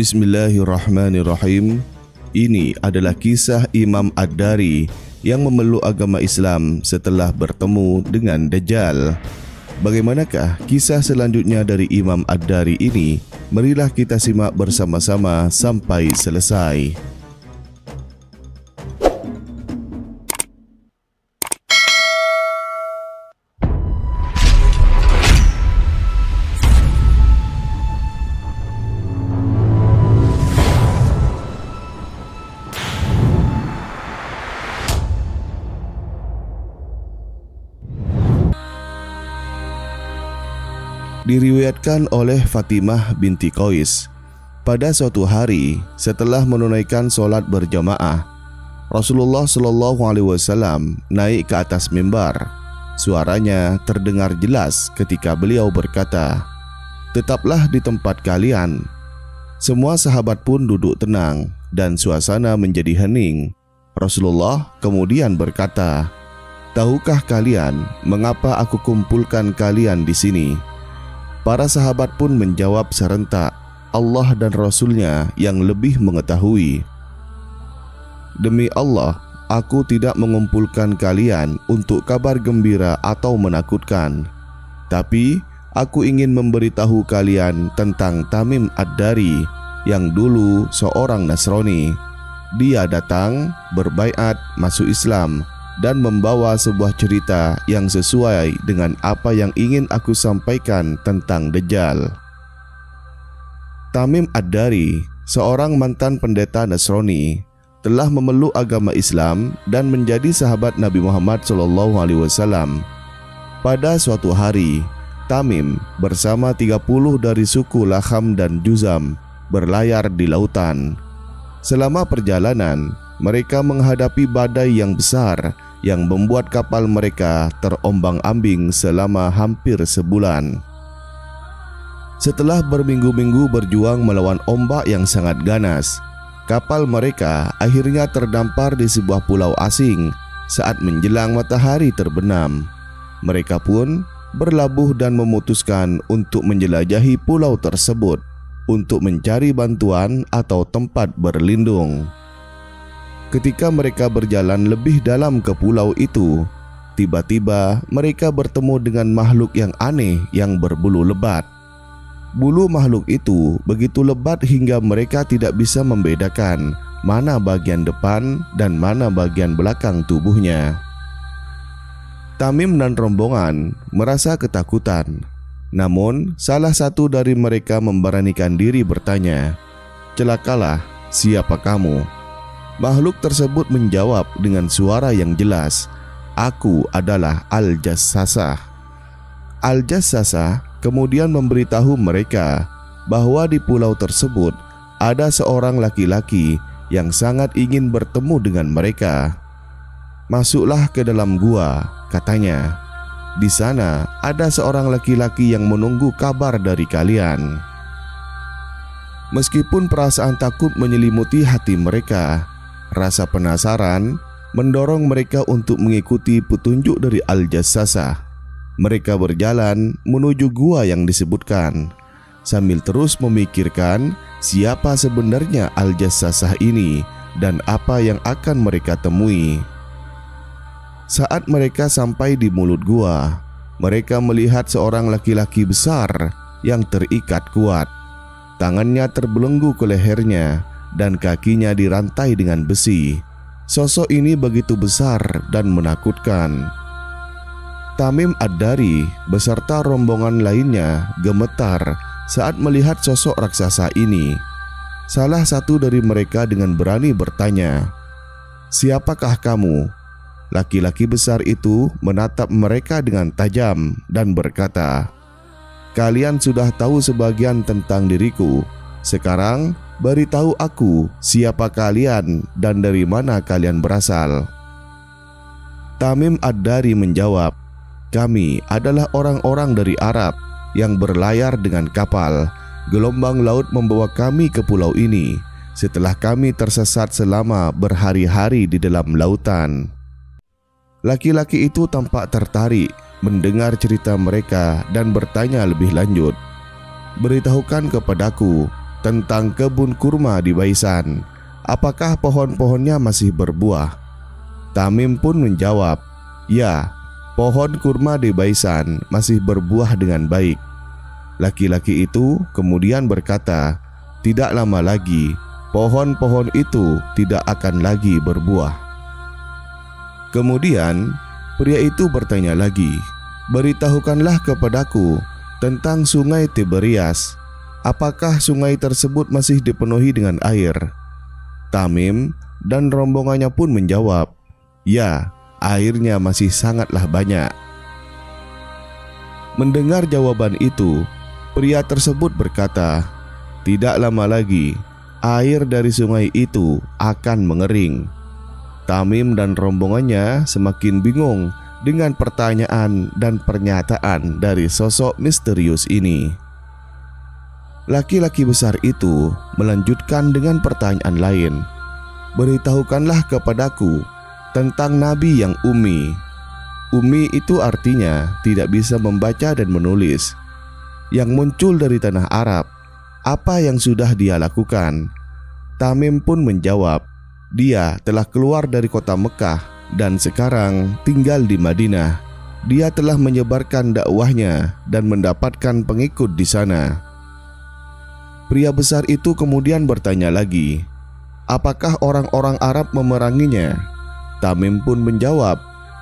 Bismillahirrahmanirrahim. Ini adalah kisah Imam Ad-Dari yang memeluk agama Islam setelah bertemu dengan Dajjal. Bagaimanakah kisah selanjutnya dari Imam Ad-Dari ini? Marilah kita simak bersama-sama sampai selesai. Diriwayatkan oleh Fatimah binti Qais, pada suatu hari setelah menunaikan sholat berjamaah, Rasulullah SAW naik ke atas mimbar. Suaranya terdengar jelas ketika beliau berkata, "Tetaplah di tempat kalian." Semua sahabat pun duduk tenang dan suasana menjadi hening. Rasulullah kemudian berkata, "Tahukah kalian mengapa aku kumpulkan kalian di sini?" Para sahabat pun menjawab serentak, "Allah dan Rasul-Nya yang lebih mengetahui." "Demi Allah, aku tidak mengumpulkan kalian untuk kabar gembira atau menakutkan. Tapi, aku ingin memberitahu kalian tentang Tamim Ad-Dari yang dulu seorang Nasrani. Dia datang, berbaiat, masuk Islam, dan membawa sebuah cerita yang sesuai dengan apa yang ingin aku sampaikan tentang Dajjal." Tamim Ad-Dari, seorang mantan pendeta Nasrani, telah memeluk agama Islam dan menjadi sahabat Nabi Muhammad SAW. Pada suatu hari, Tamim bersama 30 dari suku Laham dan Juzam berlayar di lautan. Selama perjalanan, mereka menghadapi badai yang besar yang membuat kapal mereka terombang-ambing selama hampir sebulan. Setelah berminggu-minggu berjuang melawan ombak yang sangat ganas, kapal mereka akhirnya terdampar di sebuah pulau asing saat menjelang matahari terbenam. Mereka pun berlabuh dan memutuskan untuk menjelajahi pulau tersebut untuk mencari bantuan atau tempat berlindung. Ketika mereka berjalan lebih dalam ke pulau itu, tiba-tiba mereka bertemu dengan makhluk yang aneh yang berbulu lebat. Bulu makhluk itu begitu lebat hingga mereka tidak bisa membedakan mana bagian depan dan mana bagian belakang tubuhnya. Tamim dan rombongan merasa ketakutan, namun salah satu dari mereka memberanikan diri bertanya, "Celakalah, siapa kamu?" Makhluk tersebut menjawab dengan suara yang jelas, "Aku adalah Al-Jassasah." Al-Jassasah kemudian memberitahu mereka bahwa di pulau tersebut ada seorang laki-laki yang sangat ingin bertemu dengan mereka. "Masuklah ke dalam gua," katanya. "Di sana ada seorang laki-laki yang menunggu kabar dari kalian." Meskipun perasaan takut menyelimuti hati mereka, rasa penasaran mendorong mereka untuk mengikuti petunjuk dari Al-Jassasah. Mereka berjalan menuju gua yang disebutkan, sambil terus memikirkan siapa sebenarnya Al-Jassasah ini dan apa yang akan mereka temui. Saat mereka sampai di mulut gua, mereka melihat seorang laki-laki besar yang terikat kuat. Tangannya terbelenggu ke lehernya dan kakinya dirantai dengan besi. Sosok ini begitu besar dan menakutkan. Tamim Ad-Dari beserta rombongan lainnya gemetar saat melihat sosok raksasa ini. Salah satu dari mereka dengan berani bertanya, "Siapakah kamu?" Laki-laki besar itu menatap mereka dengan tajam dan berkata, "Kalian sudah tahu sebagian tentang diriku. Sekarang beritahu aku siapa kalian dan dari mana kalian berasal." Tamim Ad-Dari menjawab, "Kami adalah orang-orang dari Arab yang berlayar dengan kapal. Gelombang laut membawa kami ke pulau ini setelah kami tersesat selama berhari-hari di dalam lautan." Laki-laki itu tampak tertarik mendengar cerita mereka dan bertanya lebih lanjut, "Beritahukan kepadaku, tentang kebun kurma di Baisan. Apakah pohon-pohonnya masih berbuah? Tamim pun menjawab, "Ya, pohon kurma di Baisan masih berbuah dengan baik." Laki-laki itu kemudian berkata, "Tidak lama lagi, pohon-pohon itu tidak akan lagi berbuah." Kemudian pria itu bertanya lagi, "Beritahukanlah kepadaku tentang sungai Tiberias. Apakah sungai tersebut masih dipenuhi dengan air?" Tamim dan rombongannya pun menjawab, "Ya, airnya masih sangatlah banyak." Mendengar jawaban itu, pria tersebut berkata, "Tidak lama lagi, air dari sungai itu akan mengering." Tamim dan rombongannya semakin bingung dengan pertanyaan dan pernyataan dari sosok misterius ini. Laki-laki besar itu melanjutkan dengan pertanyaan lain, "Beritahukanlah kepadaku tentang nabi yang umi." Umi itu artinya tidak bisa membaca dan menulis, yang muncul dari tanah Arab. Apa yang sudah dia lakukan? Tamim pun menjawab, "Dia telah keluar dari kota Mekah dan sekarang tinggal di Madinah. Dia telah menyebarkan dakwahnya dan mendapatkan pengikut di sana." Pria besar itu kemudian bertanya lagi, "Apakah orang-orang Arab memeranginya?" Tamim pun menjawab,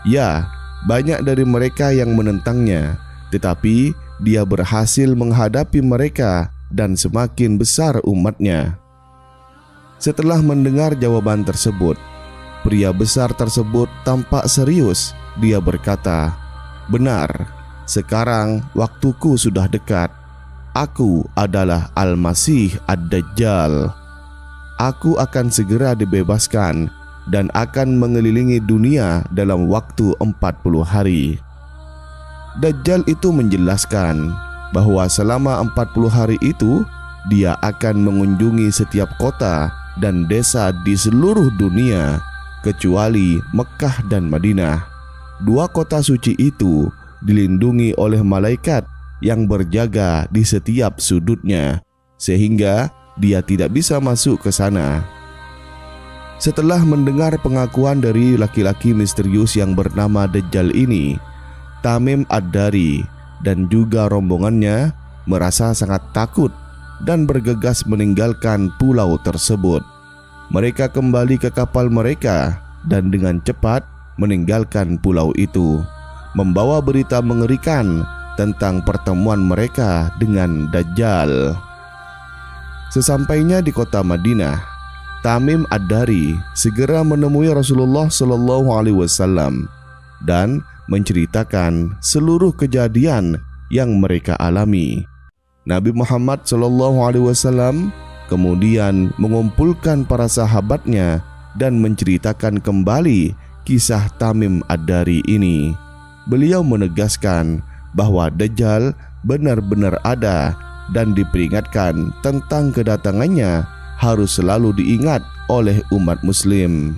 "Ya, banyak dari mereka yang menentangnya, tetapi dia berhasil menghadapi mereka dan semakin besar umatnya." Setelah mendengar jawaban tersebut, pria besar tersebut tampak serius. Dia berkata, "Benar, sekarang waktuku sudah dekat. Aku adalah Al-Masih Ad-Dajjal. Aku akan segera dibebaskan dan akan mengelilingi dunia dalam waktu 40 hari." Dajjal itu menjelaskan bahwa selama 40 hari itu dia akan mengunjungi setiap kota dan desa di seluruh dunia kecuali Mekkah dan Madinah. Dua kota suci itu dilindungi oleh malaikat yang berjaga di setiap sudutnya, sehingga dia tidak bisa masuk ke sana. Setelah mendengar pengakuan dari laki-laki misterius yang bernama Dajjal ini, Tamim Ad-Dari dan juga rombongannya merasa sangat takut dan bergegas meninggalkan pulau tersebut. Mereka kembali ke kapal mereka dan dengan cepat meninggalkan pulau itu, membawa berita mengerikan tentang pertemuan mereka dengan Dajjal. Sesampainya di kota Madinah, Tamim Ad-Dari segera menemui Rasulullah SAW dan menceritakan seluruh kejadian yang mereka alami. Nabi Muhammad SAW kemudian mengumpulkan para sahabatnya dan menceritakan kembali kisah Tamim Ad-Dari ini. Beliau menegaskan bahwa Dajjal benar-benar ada dan diperingatkan tentang kedatangannya harus selalu diingat oleh umat muslim.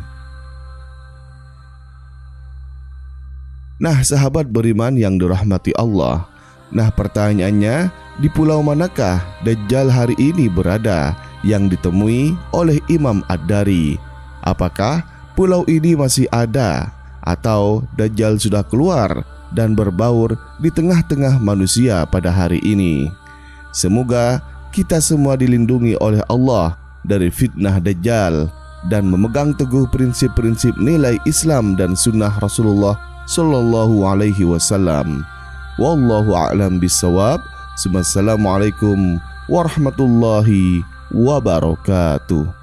Nah, sahabat beriman yang dirahmati Allah, nah pertanyaannya, di pulau manakah Dajjal hari ini berada yang ditemui oleh Imam Ad-Dari? Apakah pulau ini masih ada atau Dajjal sudah keluar dan berbaur di tengah-tengah manusia pada hari ini? Semoga kita semua dilindungi oleh Allah dari fitnah Dajjal dan memegang teguh prinsip-prinsip nilai Islam dan sunnah Rasulullah Sallallahu alaihi wasallam. Wallahu a'lam bisawab. Assalamualaikum warahmatullahi wabarakatuh.